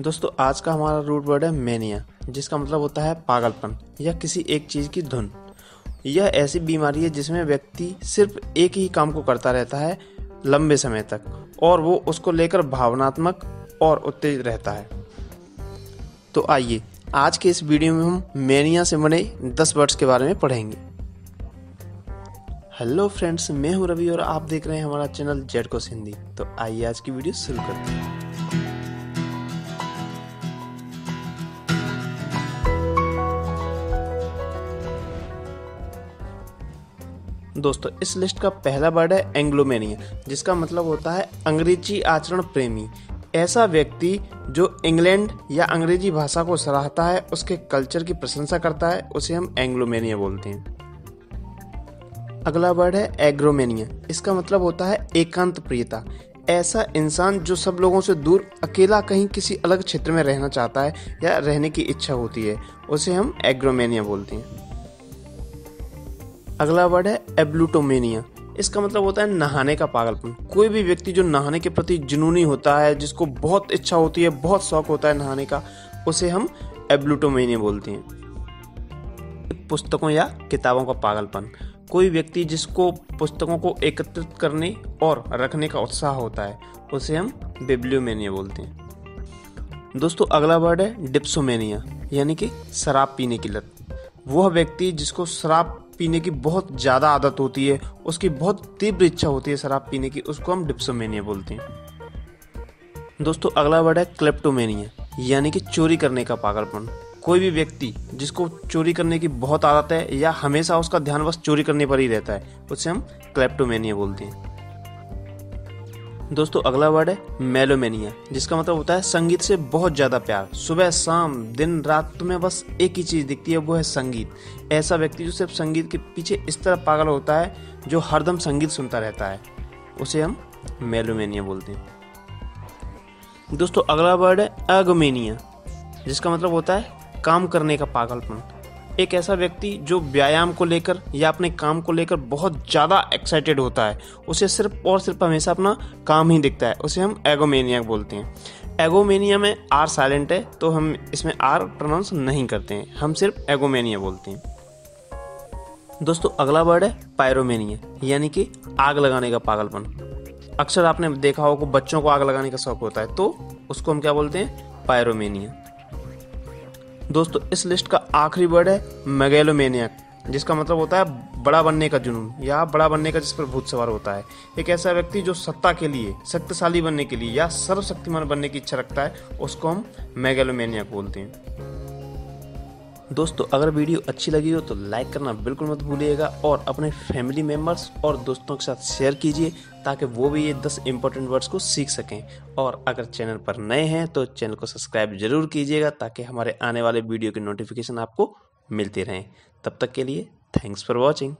दोस्तों आज का हमारा रूट वर्ड है मेनिया, जिसका मतलब होता है पागलपन या किसी एक चीज़ की धुन। यह ऐसी बीमारी है जिसमें व्यक्ति सिर्फ एक ही काम को करता रहता है लंबे समय तक, और वो उसको लेकर भावनात्मक और उत्तेजित रहता है। तो आइए आज के इस वीडियो में हम मेनिया से बने 10 वर्ड्स के बारे में पढ़ेंगे। हेलो फ्रेंड्स, मैं हूँ रवि और आप देख रहे हैं हमारा चैनल जेडकोस हिंदी। तो आइए आज की वीडियो शुरू करते हैं। दोस्तों इस लिस्ट का पहला वर्ड है एंग्लोमेनिया, जिसका मतलब होता है अंग्रेजी आचरण प्रेमी। ऐसा व्यक्ति जो इंग्लैंड या अंग्रेजी भाषा को सराहता है, उसके कल्चर की प्रशंसा करता है, उसे हम एंग्लोमेनिया बोलते हैं। अगला वर्ड है एग्रोमेनिया, इसका मतलब होता है एकांत प्रियता। ऐसा इंसान जो सब लोगों से दूर अकेला कहीं किसी अलग क्षेत्र में रहना चाहता है या रहने की इच्छा होती है, उसे हम एग्रोमेनिया बोलते हैं। अगला वर्ड है एब्लुटोमेनिया, इसका मतलब होता है नहाने का पागलपन। कोई भी व्यक्ति जो नहाने के प्रति जुनूनी होता है, जिसको बहुत इच्छा होती है, बहुत शौक होता है नहाने का, उसे हम एब्लुटोमेनिया बोलते हैं। पुस्तकों या किताबों का पागलपन, कोई व्यक्ति जिसको पुस्तकों को एकत्रित करने और रखने का उत्साह होता है, उसे हम बिब्लियोमेनिया बोलते हैं। दोस्तों अगला वर्ड है डिप्सोमेनिया, यानी कि शराब पीने की लत। वह व्यक्ति जिसको शराब पीने की बहुत ज़्यादा आदत होती है, उसकी बहुत तीव्र इच्छा होती है शराब पीने की, उसको हम डिप्सोमेनिया बोलते हैं। दोस्तों अगला वर्ड है क्लेप्टोमेनिया, यानी कि चोरी करने का पागलपन। कोई भी व्यक्ति जिसको चोरी करने की बहुत आदत है या हमेशा उसका ध्यान बस चोरी करने पर ही रहता है, उसे हम क्लेप्टोमेनिया बोलते हैं। दोस्तों अगला वर्ड है मेलोमेनिया, जिसका मतलब होता है संगीत से बहुत ज़्यादा प्यार। सुबह शाम दिन रात तुम्हें बस एक ही चीज़ दिखती है, वो है संगीत। ऐसा व्यक्ति जो सिर्फ संगीत के पीछे इस तरह पागल होता है, जो हरदम संगीत सुनता रहता है, उसे हम मेलोमेनिया बोलते हैं। दोस्तों अगला वर्ड है एर्गोमेनिया, जिसका मतलब होता है काम करने का पागलपन। एक ऐसा व्यक्ति जो व्यायाम को लेकर या अपने काम को लेकर बहुत ज़्यादा एक्साइटेड होता है, उसे सिर्फ और सिर्फ हमेशा अपना काम ही दिखता है, उसे हम एर्गोमेनिया बोलते हैं। एर्गोमेनिया में आर साइलेंट है, तो हम इसमें आर प्रोनाउंस नहीं करते हैं, हम सिर्फ एर्गोमेनिया बोलते हैं। दोस्तों अगला वर्ड है पायरोमेनिया, यानी कि आग लगाने का पागलपन। अक्सर आपने देखा होगा बच्चों को आग लगाने का शौक होता है, तो उसको हम क्या बोलते हैं? पायरोमेनिया। दोस्तों इस लिस्ट का आखिरी वर्ड है मेगालोमेनियक, जिसका मतलब होता है बड़ा बनने का जुनून या बड़ा बनने का जिस पर भूत सवार होता है। एक ऐसा व्यक्ति जो सत्ता के लिए, शक्तिशाली बनने के लिए या सर्वशक्तिमान बनने की इच्छा रखता है, उसको हम मेगालोमेनियक बोलते हैं। दोस्तों अगर वीडियो अच्छी लगी हो तो लाइक करना बिल्कुल मत भूलिएगा, और अपने फैमिली मेम्बर्स और दोस्तों के साथ शेयर कीजिए ताकि वो भी ये 10 इंपॉर्टेंट वर्ड्स को सीख सकें। और अगर चैनल पर नए हैं तो चैनल को सब्सक्राइब जरूर कीजिएगा ताकि हमारे आने वाले वीडियो की नोटिफिकेशन आपको मिलती रहें। तब तक के लिए थैंक्स फॉर वॉचिंग।